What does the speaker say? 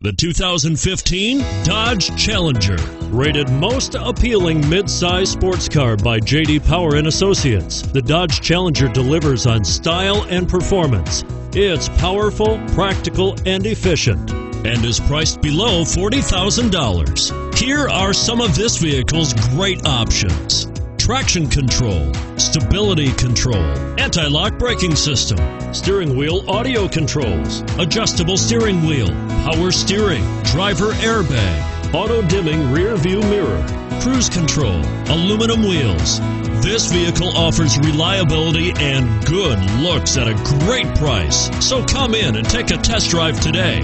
The 2015 Dodge Challenger, rated most appealing mid-size sports car by J.D. Power and Associates. The Dodge Challenger delivers on style and performance. It's powerful, practical, and efficient, and is priced below $40,000. Here are some of this vehicle's great options: traction control, stability control, anti-lock braking system, steering wheel audio controls, adjustable steering wheel, power steering, driver airbag, auto-dimming rear view mirror, cruise control, aluminum wheels. This vehicle offers reliability and good looks at a great price. So come in and take a test drive today.